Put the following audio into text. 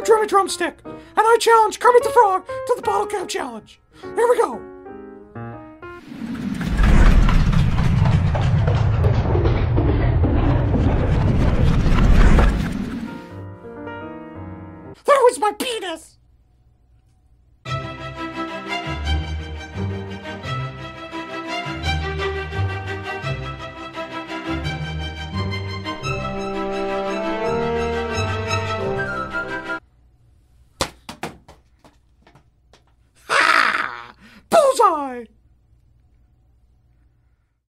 I'm Drummy Drumstick, and I challenge Kermit the Frog to the Bottle Cap Challenge. Here we go. That was my penis!